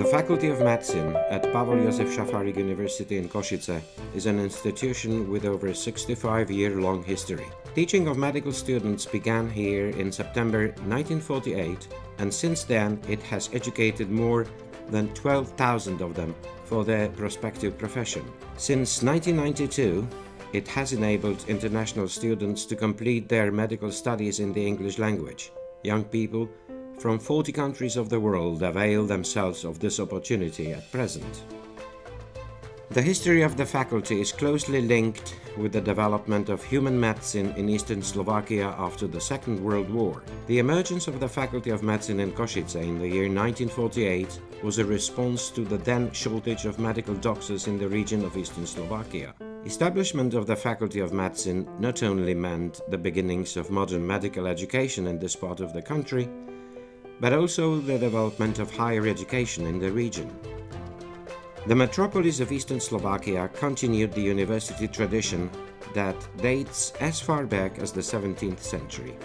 The Faculty of Medicine at Pavol Jozef Šafárik University in Košice is an institution with over a 65-year-long history. Teaching of medical students began here in September 1948, and since then it has educated more than 12,000 of them for their prospective profession. Since 1992, it has enabled international students to complete their medical studies in the English language. Young people from 40 countries of the world avail themselves of this opportunity at present. The history of the faculty is closely linked with the development of human medicine in Eastern Slovakia after the Second World War. The emergence of the Faculty of Medicine in Košice in the year 1948 was a response to the then shortage of medical doctors in the region of Eastern Slovakia. Establishment of the Faculty of Medicine not only meant the beginnings of modern medical education in this part of the country, but also the development of higher education in the region. The metropolis of Eastern Slovakia continued the university tradition that dates as far back as the 17th century.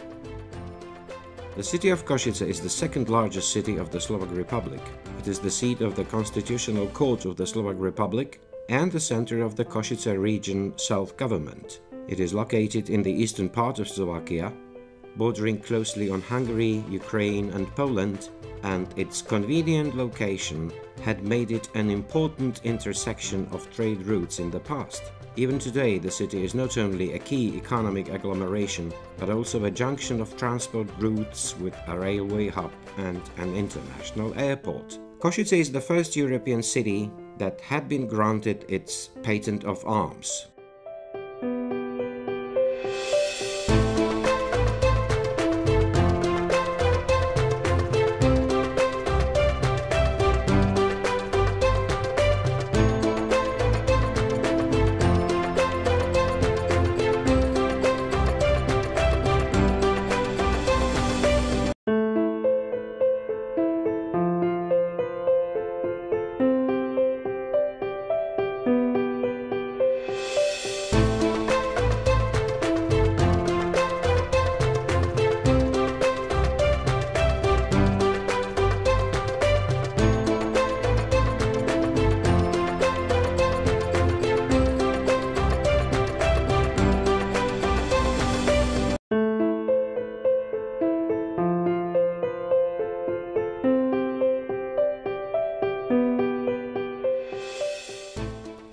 The city of Košice is the second largest city of the Slovak Republic. It is the seat of the Constitutional Court of the Slovak Republic and the center of the Košice region self-government. It is located in the eastern part of Slovakia, bordering closely on Hungary, Ukraine and Poland, and its convenient location had made it an important intersection of trade routes in the past. Even today, the city is not only a key economic agglomeration, but also a junction of transport routes with a railway hub and an international airport. Košice is the first European city that had been granted its patent of arms.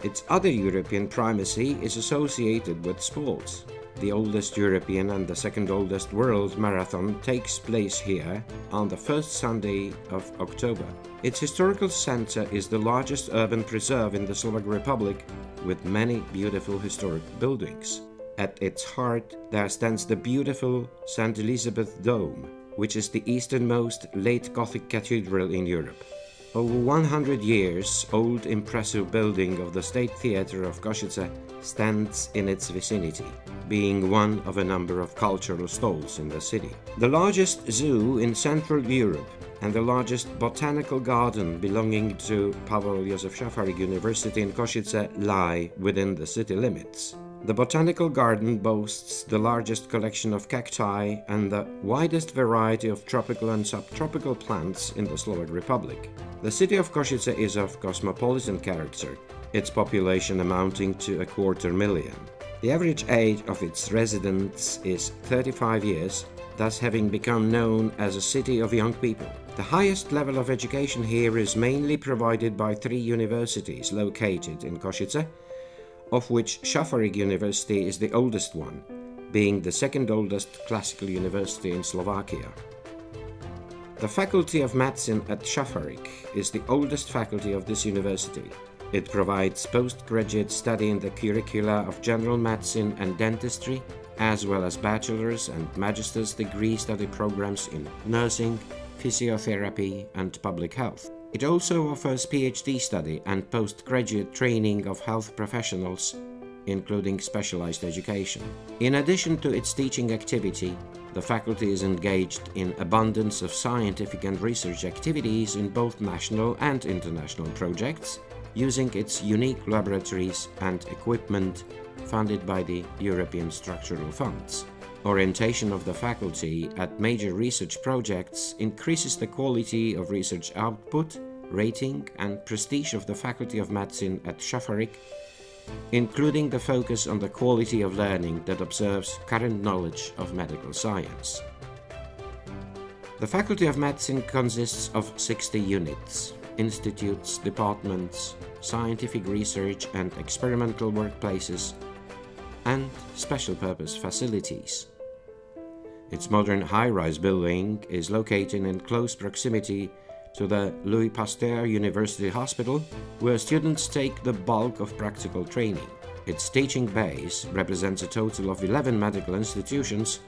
Its other European primacy is associated with sports. The oldest European and the second oldest world marathon takes place here on the first Sunday of October. Its historical center is the largest urban preserve in the Slovak Republic, with many beautiful historic buildings. At its heart there stands the beautiful St. Elizabeth Dome, which is the easternmost late Gothic cathedral in Europe. Over 100 years old impressive building of the State Theatre of Košice stands in its vicinity, being one of a number of cultural stalls in the city. The largest zoo in Central Europe and the largest botanical garden belonging to Pavol Jozef Šafárik University in Košice lie within the city limits. The botanical garden boasts the largest collection of cacti and the widest variety of tropical and subtropical plants in the Slovak Republic. The city of Košice is of cosmopolitan character, its population amounting to 250,000. The average age of its residents is 35 years, thus having become known as a city of young people. The highest level of education here is mainly provided by three universities located in Košice, of which Šafárik University is the oldest one, being the second oldest classical university in Slovakia. The Faculty of Medicine at Šafárik is the oldest faculty of this university. It provides postgraduate study in the curricula of general medicine and dentistry, as well as bachelor's and master's degree study programs in nursing, physiotherapy and public health. It also offers PhD study and postgraduate training of health professionals, including specialized education. In addition to its teaching activity, the faculty is engaged in abundance of scientific and research activities in both national and international projects, using its unique laboratories and equipment funded by the European Structural Funds. Orientation of the faculty at major research projects increases the quality of research output, rating and prestige of the Faculty of Medicine at Šafárik, including the focus on the quality of learning that observes current knowledge of medical science. The Faculty of Medicine consists of 60 units, institutes, departments, scientific research and experimental workplaces, and special-purpose facilities. Its modern high-rise building is located in close proximity to the Louis Pasteur University Hospital, where students take the bulk of practical training. Its teaching base represents a total of 11 medical institutions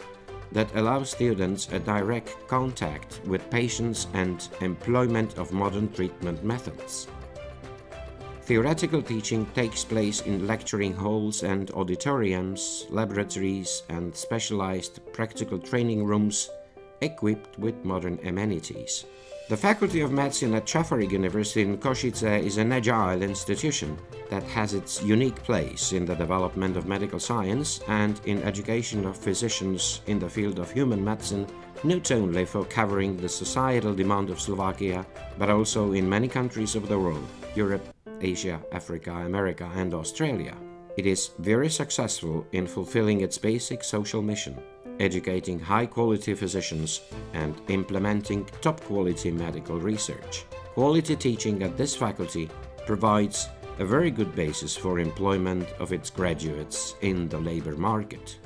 that allow students a direct contact with patients and employment of modern treatment methods. Theoretical teaching takes place in lecturing halls and auditoriums, laboratories and specialized practical training rooms equipped with modern amenities. The Faculty of Medicine at Šafárik University in Košice is an agile institution that has its unique place in the development of medical science and in education of physicians in the field of human medicine, not only for covering the societal demand of Slovakia, but also in many countries of the world, Europe, Asia, Africa, America and Australia. It is very successful in fulfilling its basic social mission, educating high-quality physicians and implementing top-quality medical research. Quality teaching at this faculty provides a very good basis for employment of its graduates in the labor market.